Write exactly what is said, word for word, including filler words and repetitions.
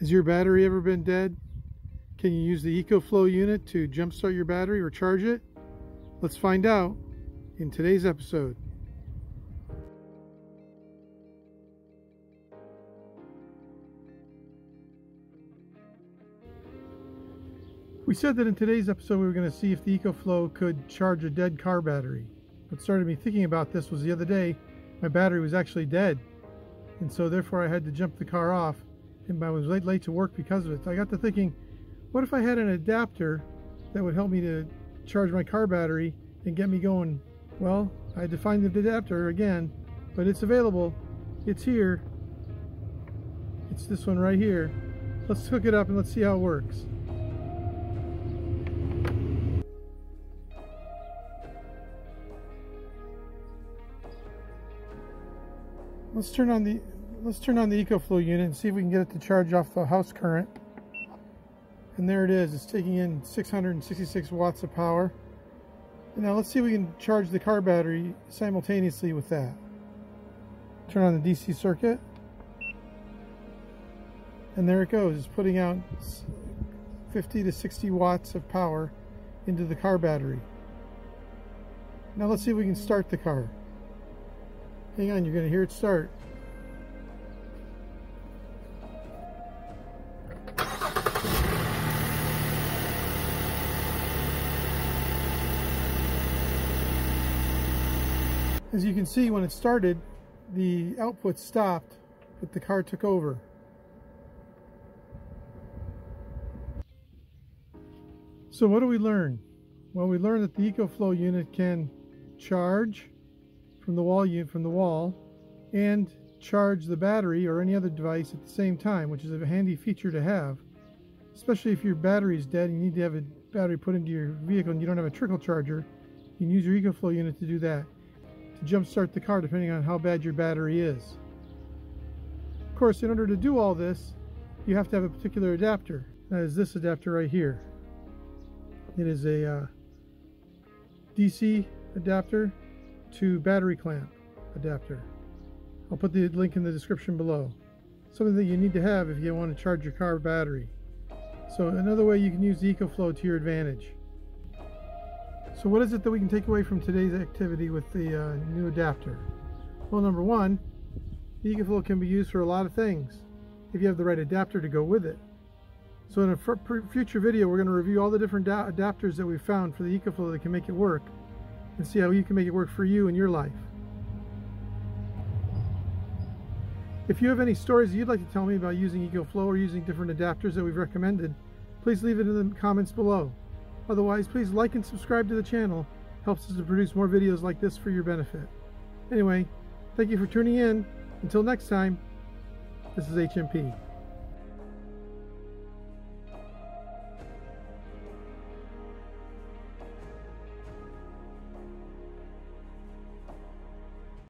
Has your battery ever been dead? Can you use the EcoFlow unit to jumpstart your battery or charge it? Let's find out in today's episode. We said that in today's episode we were going to see if the EcoFlow could charge a dead car battery. What started me thinking about this was the other day my battery was actually dead, and so therefore I had to jump the car off, and I was late late to work because of it. So I got to thinking, what if I had an adapter that would help me to charge my car battery and get me going? Well, I had to find the adapter again, but it's available. It's here. It's this one right here. Let's hook it up and let's see how it works. Let's turn on the let's turn on the EcoFlow unit and see if we can get it to charge off the house current. And there it is. It's taking in six hundred sixty-six watts of power. And now let's see if we can charge the car battery simultaneously with that. Turn on the D C circuit. And there it goes. It's putting out fifty to sixty watts of power into the car battery. Now let's see if we can start the car. Hang on, you're going to hear it start. As you can see, when it started, the output stopped, but the car took over. So what do we learn? Well, we learned that the EcoFlow unit can charge from the wall unit from the wall and charge the battery or any other device at the same time, which is a handy feature to have, especially if your battery is dead and you need to have a battery put into your vehicle and you don't have a trickle charger. You can use your EcoFlow unit to do that, to jump start the car depending on how bad your battery is. Of course, in order to do all this, you have to have a particular adapter. That is this adapter right here. It is a uh, D C adapter to battery clamp adapter. I'll put the link in the description below. Something that you need to have if you want to charge your car battery. So another way you can use the EcoFlow to your advantage. So what is it that we can take away from today's activity with the uh, new adapter? Well, number one, the EcoFlow can be used for a lot of things if you have the right adapter to go with it. So in a future video, we're going to review all the different adapters that we found for the EcoFlow that can make it work, and see how you can make it work for you in your life. If you have any stories you'd like to tell me about using EcoFlow or using different adapters that we've recommended, please leave it in the comments below. Otherwise, please like and subscribe to the channel. Helps us to produce more videos like this for your benefit. Anyway, thank you for tuning in. Until next time, this is H M P.